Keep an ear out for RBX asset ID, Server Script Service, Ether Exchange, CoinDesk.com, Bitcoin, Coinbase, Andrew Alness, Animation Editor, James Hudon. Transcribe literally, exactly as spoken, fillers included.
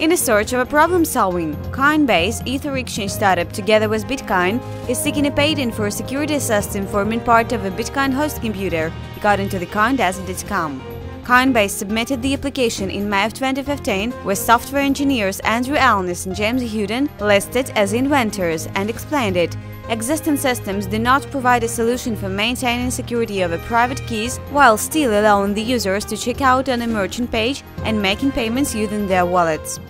in search of a problem-solving. Coinbase, Ether Exchange startup, together with Bitcoin, is seeking a patent for a security system forming part of a Bitcoin host computer, according to the CoinDesk dot com. Coinbase submitted the application in May of twenty fifteen, where software engineers Andrew Alness and James Hudon listed as inventors and explained it. Existing systems do not provide a solution for maintaining security over private keys while still allowing the users to check out on a merchant page and making payments using their wallets.